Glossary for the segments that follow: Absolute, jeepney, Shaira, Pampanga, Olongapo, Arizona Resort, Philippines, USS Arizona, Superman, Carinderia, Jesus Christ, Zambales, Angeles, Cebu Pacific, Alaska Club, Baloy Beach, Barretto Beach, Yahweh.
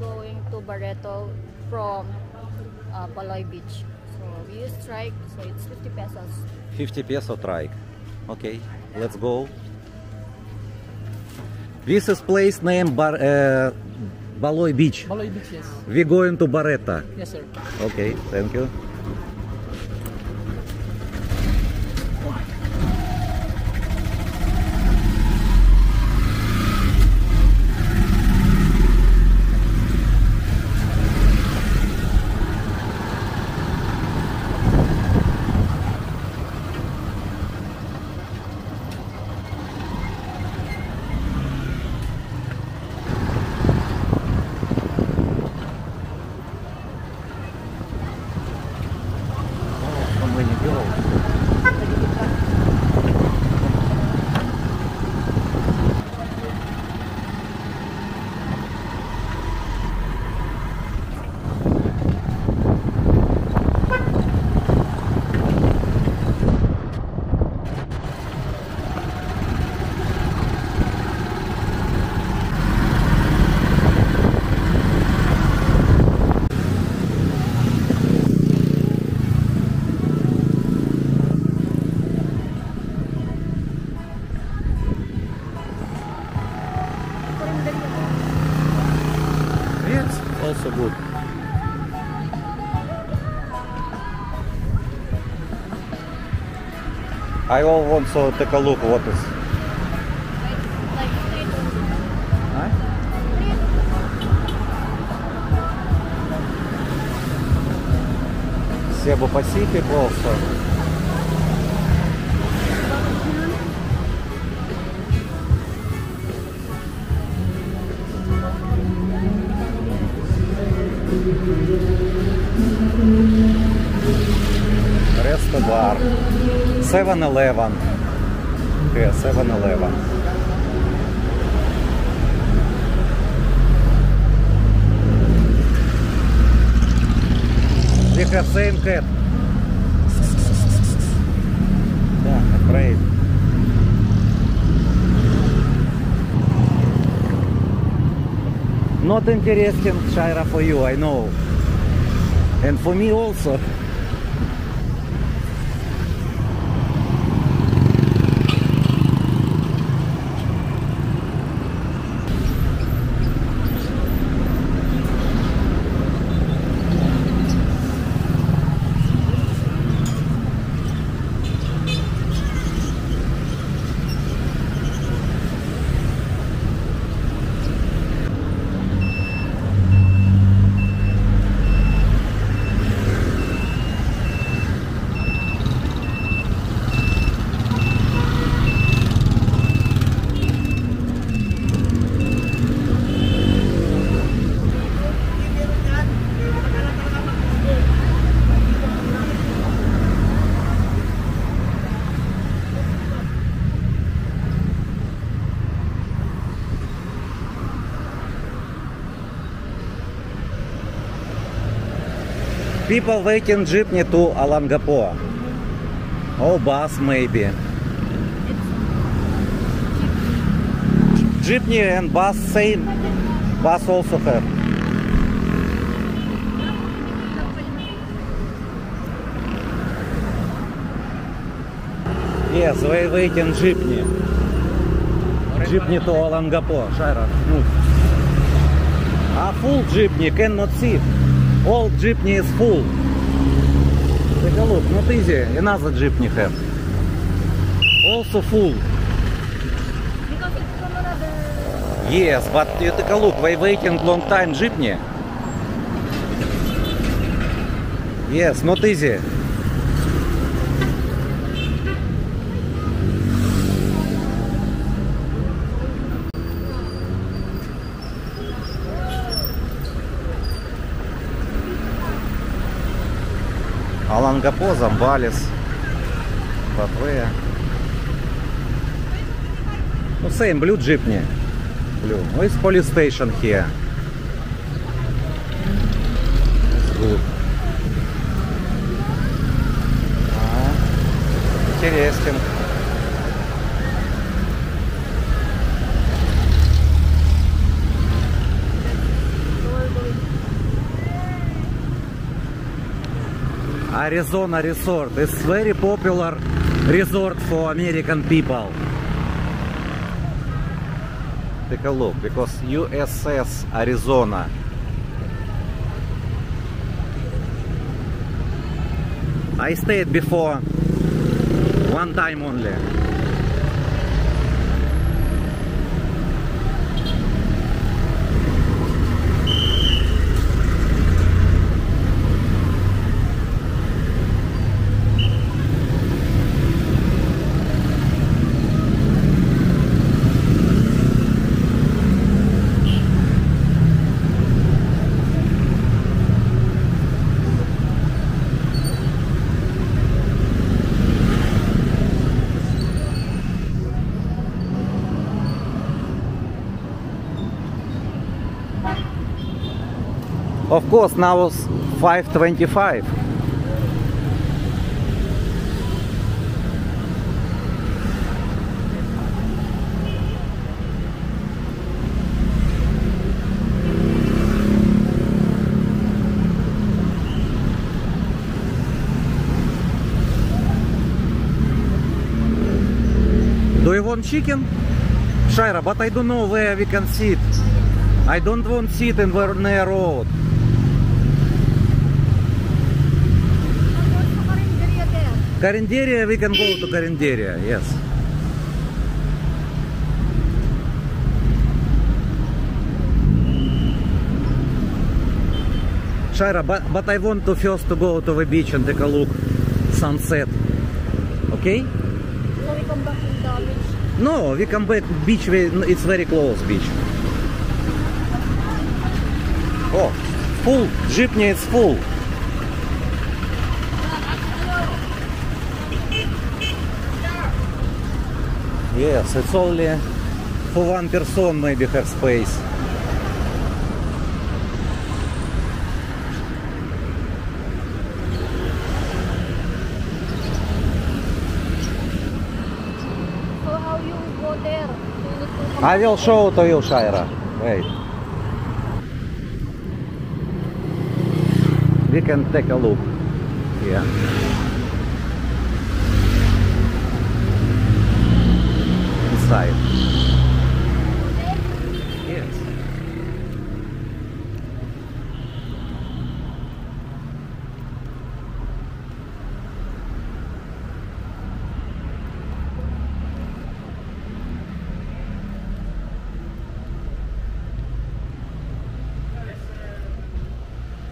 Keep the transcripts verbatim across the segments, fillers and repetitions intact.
going to Barretto from uh, Baloy Beach. So we use trike, so it's fifty pesos. fifty peso trike. Okay, let's go. This is place named Bar uh, Baloy Beach. Baloy Beach, yes. We're going to Barretto. Yes, sir. Okay, thank you. I all want to take a look what is. Cebu Pacific also. Resto bar. seven eleven. Yeah, seven eleven. We have same cat. Yeah, afraid. Not interesting, Shaira, for you, I know. And for me also. People waiting jeepney to Olongapo. Or bus maybe. Jeepney and bus same. Bus also have. Yes, we waiting jeepney. Jeepney to Olongapo. Shaira, move. A full jeepney cannot sit. All jeepney is full. Take a look, not easy. Another jeepney have. Also full. Because it's from another... Yes, but you take a look, we're waiting long time jeepney. Yes, not easy. Олонгаpo, Замбалес, Патвея. Ну, same blue jeepney. Blue. Ну, it's police station here. It's good. А, интересен. Arizona Resort is very popular resort for American people. Take a look, because U S S Arizona. I stayed before one time only. Of course, now it's five twenty-five. Do you want chicken? Shaira, but I don't know where we can sit. I don't want to sit in the near road. Carinderia, we can go to Carinderia, yes. Shaira, but, but I want to first to go to the beach and take a look sunset. Okay? So we come back in the beach? No, we come back beach, we, it's very close beach. Oh, full, jeepney is full. Yes, it's only for one person, maybe her space. So how you go there? I will show to you, Shaira. Wait. We can take a look. Yeah. Side. Yes.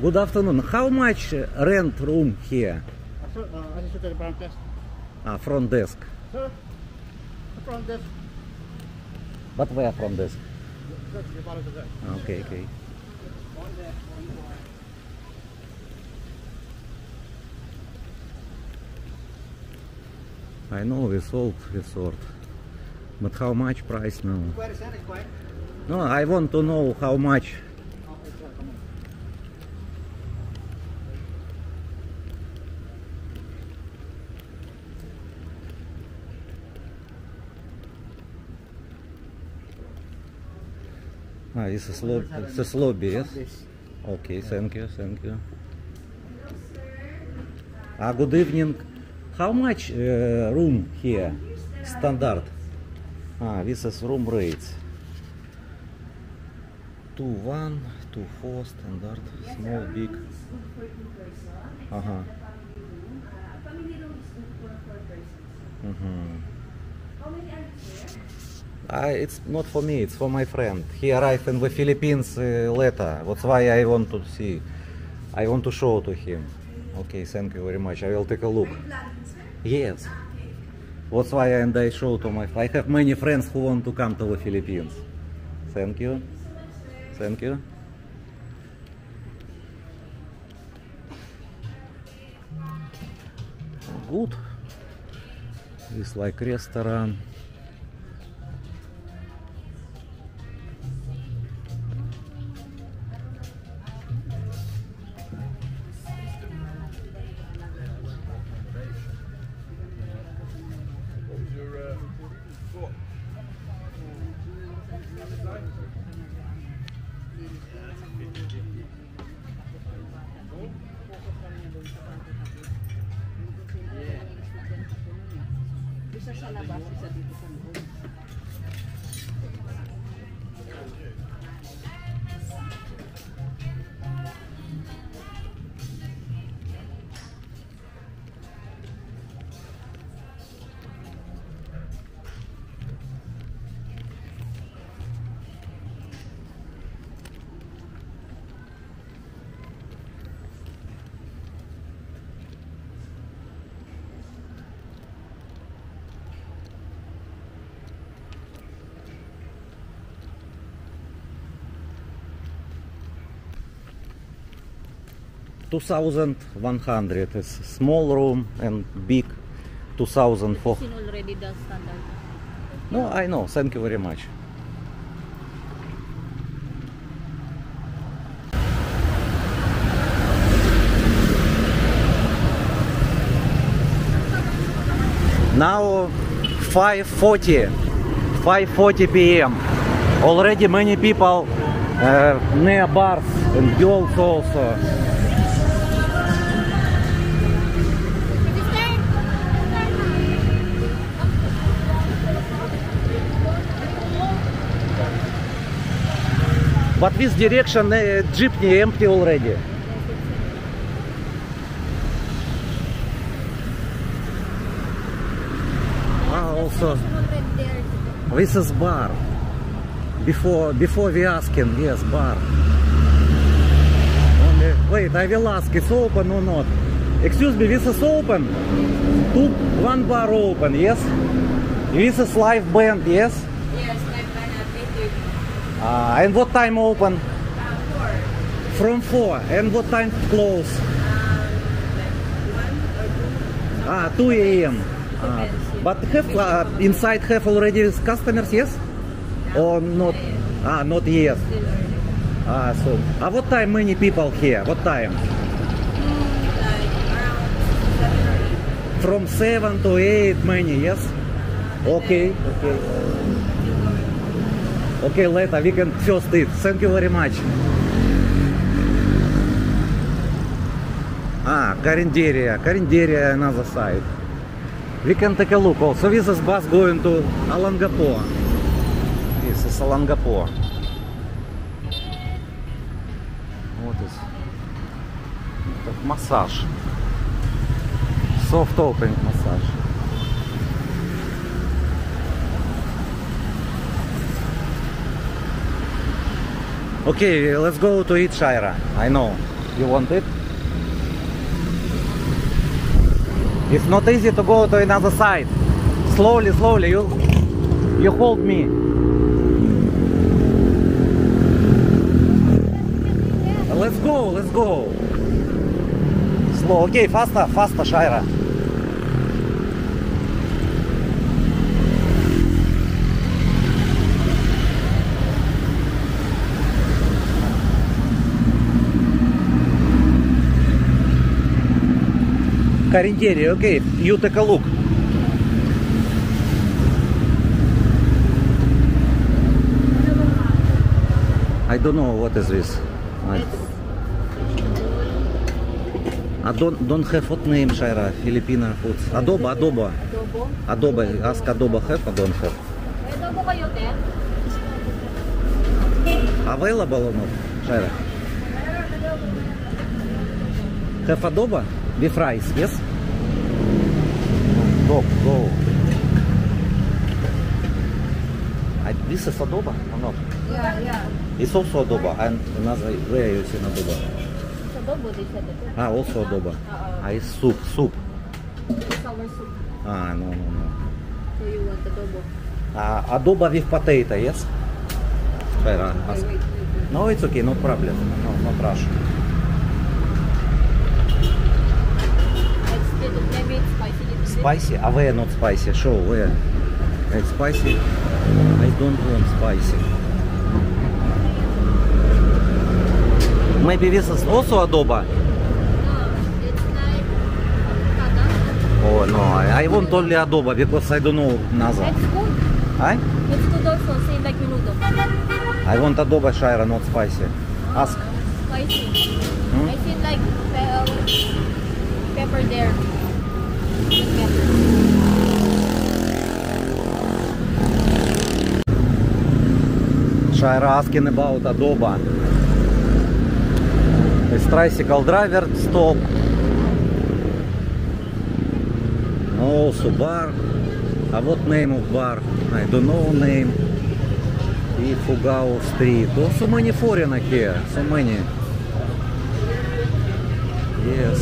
Good afternoon. How much rent room here? Ah, front desk. Front desk. But where from this? Okay, okay. I know this old resort, but how much price now? No, I want to know how much. Ah, this is lobby, this lobby, yes? Okay, thank you, thank you. Ah, good evening. How much uh, room here? Standard. Ah, this is room rates. two one, two four, standard, small, big. Uh-huh. Mm-hmm. I, it's not for me, it's for my friend. He arrived in the Philippines uh, later. That's why I want to see. I want to show to him. Okay, thank you very much. I will take a look. Yes. That's why I, and I show to my... I have many friends who want to come to the Philippines. Thank you. Thank you. Good. It's like restaurant. two thousand one hundred is small room and big two thousand four. Already the standard. No, I know. Thank you very much. Now five forty p m Already many people uh, near bars and girls also. But this direction, uh, jeepney empty already. Ah, also, this is bar. Before, before we asking, yes, bar. Only, wait, I will ask, it's open or not? Excuse me, this is open. Two, one bar open, yes. This is live band, yes. Uh, and what time open? Uh, four. From four. And what time close? Uh, one or two. Ah, two a m Uh, but have uh, inside have already customers, yes? No, or not? Yes. Ah, not yet. Ah, so. Ah, what time many people here? What time? Mm, like around seven or eight. From seven to eight, many, yes. Uh, okay. Okay. Okay, later we can first eat. Thank you very much. Ah, Carinderia. Carinderia, another side. We can take a look. Also, this is bus going to Olongapo. This is Olongapo. What is? Massage. Soft opening massage. Okay, let's go to eat, Shaira. I know. You want it? It's not easy to go to another side. Slowly, slowly, you, you hold me. Let's go, let's go. Slow. Okay, faster, faster, Shaira. Carinderia, okay, you take a look. I don't know what is this. I, I don't don't have food name, Shaira. Filipino food. Adobo, adobo. Adobo. Ask adobo have or don't have. Available or not, Shaira? Have adobo? With rice, yes? Go, go. I, this is adobo or not? Yeah, yeah. It's also adobo and another way you see adobo. It's adobo, they said it. Ah, also adobo. Uh-oh. Ah, it's soup, soup. It's our soup. Ah, no, no, no. So you want adobo? Ah, adobo with potato, yes? Wait, wait, wait. No, it's okay, no problem. No, not rush. Spicy? Ah, where not spicy? Show where? It's spicy? I don't want spicy. Maybe this is also adobo? No, it's like adobo. Oh no, I, I want only adobo because I don't know another. It's good. Eh? It's good also, say like noodle. I want adobo, Shaira, not spicy. Ask. Uh, spicy. Hmm? I feel like pe uh, pepper there. Pepper. which I asking about adobo. It's tricycle driver stop. Also bar. А вот name of bar. I don't know name. И Фугао Street. Oh, so many foreigner here. So many. Yes.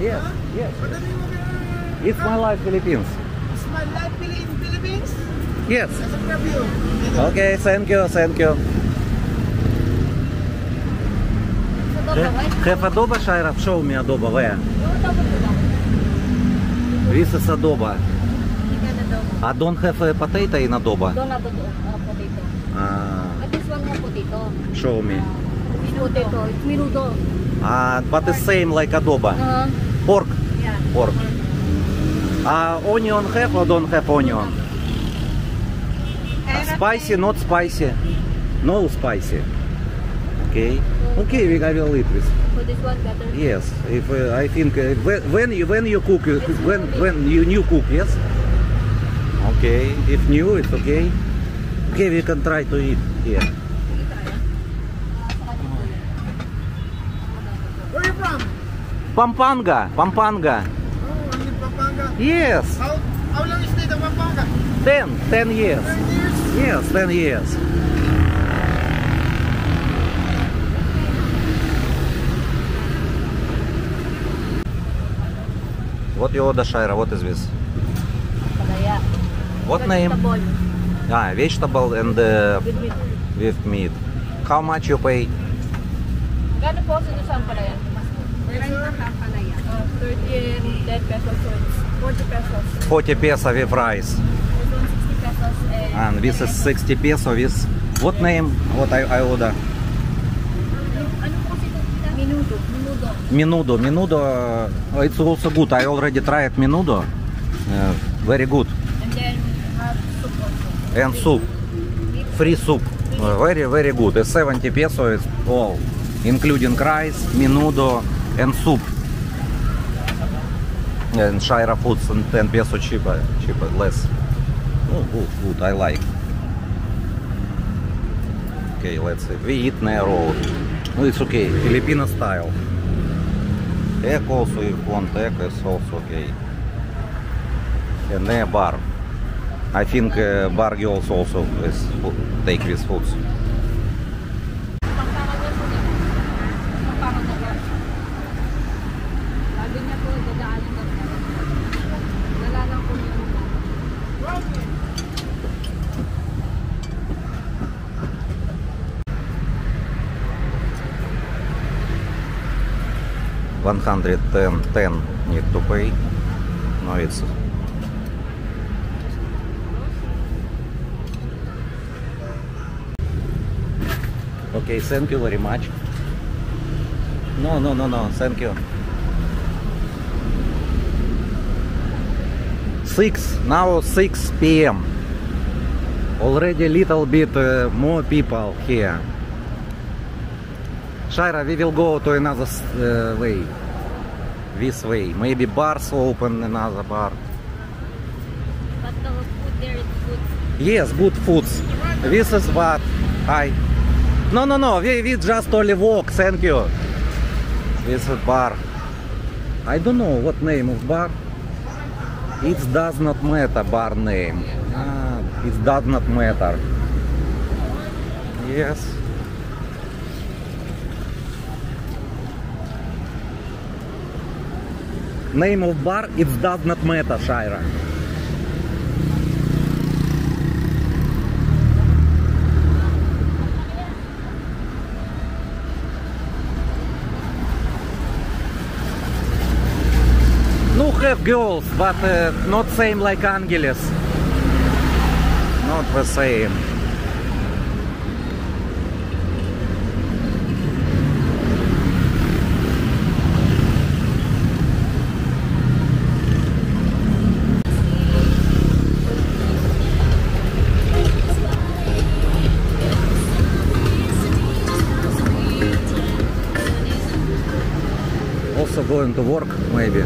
Yes, yes. It's my life Philippines. It's my life in Philippines? Yes. Okay, thank you, thank you. Have adobo, Shaira? Show me adobo, where? This is adobo. I don't have a potato in adobo. Don't have a potato. Ah. But this one has potato. Show me. Minuto. It's minuto. Ah, but the same like adobo. Uh-huh. Pork. Yeah. Pork. Uh, onion have or don't have onion? Uh, spicy, not spicy. No spicy. Okay. Okay, we I will eat this. So this one better. Yes. If uh, I think uh, when you when you cook you, when when you new cook yes. Okay. If new, it's okay. Okay, we can try to eat here. Where are you from? Pampanga. Pampanga. Yes. How, how long is it in Pampanga? Ten. Ten years. Ten years? Yes, ten years. What you order, Shaira? What is this? Palaya. What name? Vegetable. Ah, vegetable and uh, with, meat. with meat. How much you pay? Gano po sa isang palaya? thirty, thirty pesos. forty pesos. forty pesos with rice. sixty pesos. And this is sixty pesos with what name? What I, I order? Menudo. Menudo. Menudo. Oh, it's also good. I already tried menudo. Uh, very good. And then have soup also. And soup. Free soup. Uh, very, very good. It's seventy pesos all, including rice, menudo, and soup. And Shaira foods and ten pesos cheaper, cheaper, less. Oh, good, good, I like. Okay, let's see. We eat near road. No, it's okay, Filipino style. Egg also, if you want egg, it's also okay. And near bar. I think uh, bar girls also is food, take these foods. one hundred ten need to pay. No, it's okay. Thank you very much. No, no, no, no. Thank you. Six now, six p m Already little bit uh, more people here. Shaira, we will go to another uh, way. This way. Maybe bars open, another bar. But the food there is good. Yes, good foods. This is what I... No, no, no, we, we just only walk, thank you. This is bar. I don't know what name of bar. It does not matter, bar name. Ah, it does not matter. Yes. Name of bar, it does not matter, Shaira. No, have girls, but uh, not same like Angeles. Not the same. also going to work maybe.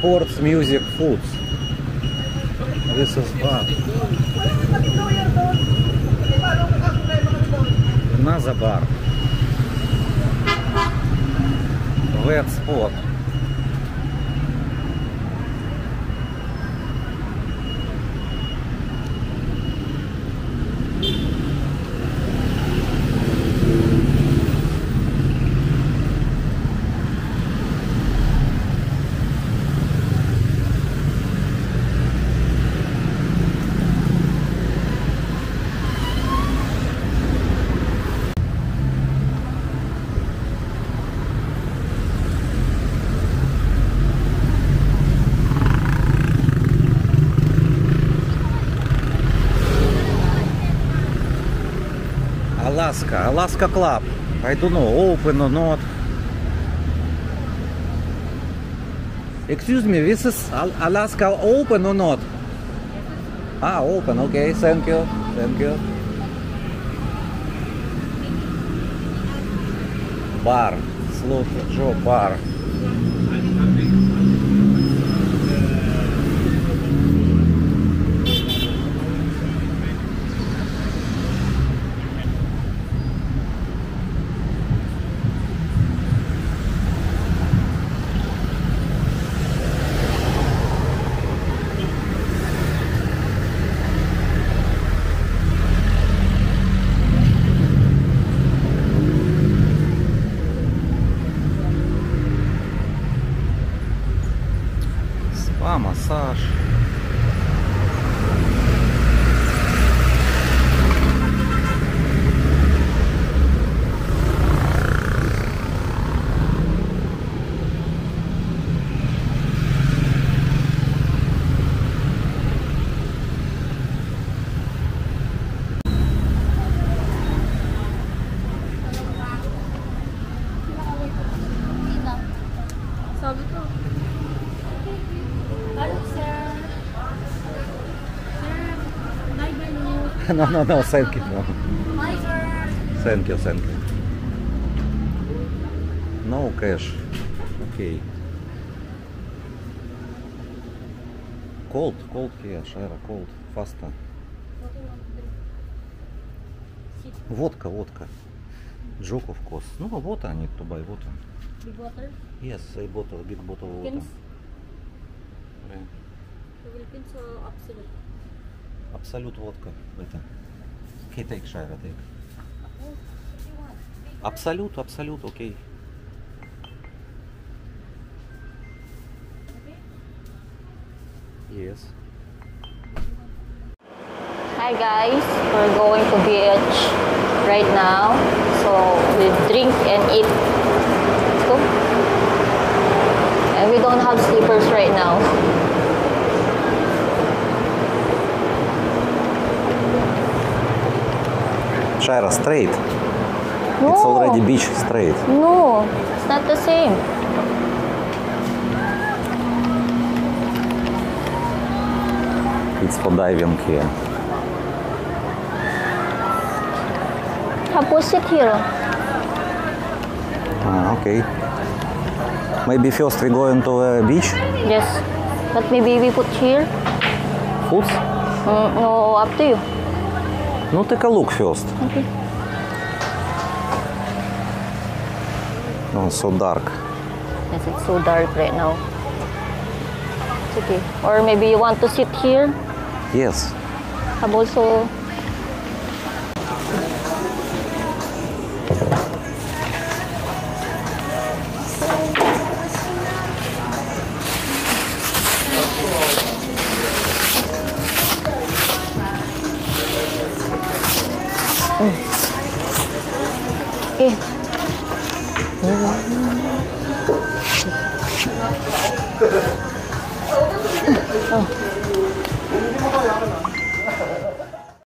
Sports, music, foods. This is bar. Another bar. Wet spot. Alaska, Alaska Club. I don't know, open or not. Excuse me, this is Alaska open or not? Ah, open, okay, thank you, thank you. Бар, слушай, Джо, бар. Массаж. No, no, no, thank you. No. Thank you, thank you. No cash. Okay. Cold, cold here, Shira, cold, faster. Водка, водка. Joke, of course. No, water I need to buy, water. Big water? Yes, a bottle, big bottle of water. Pins? Yeah. Philippines or Absolute? Absolute водка. Это. He take, Shira, take. Absolute, Absolute, okay. Yes. Hi guys, we're going to beach right now. So we drink and eat. Let's go. And we don't have slippers right now. Shira, straight. No. It's already beach straight. No, it's not the same. It's for diving here. Suppose it here. Ah, okay. Maybe first we go into the beach? Yes. But maybe we put here. Foods? Mm, no, up to you. Ну, take a look first. Okay. Oh, so dark. Yes, it's so dark right now. It's okay. Or maybe you want to sit here? Yes. I'm also... Oh. Oh.